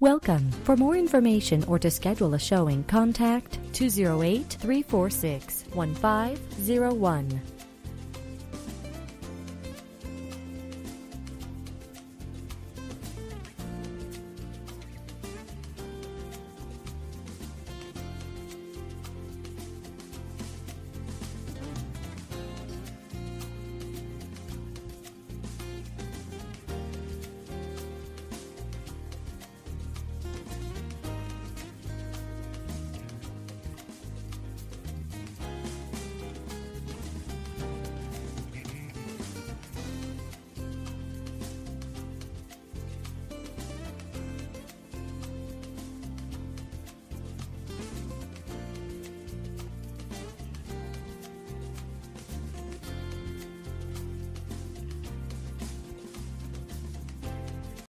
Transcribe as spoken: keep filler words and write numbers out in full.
Welcome. For more information or to schedule a showing, contact two zero eight, three four six, one five zero one.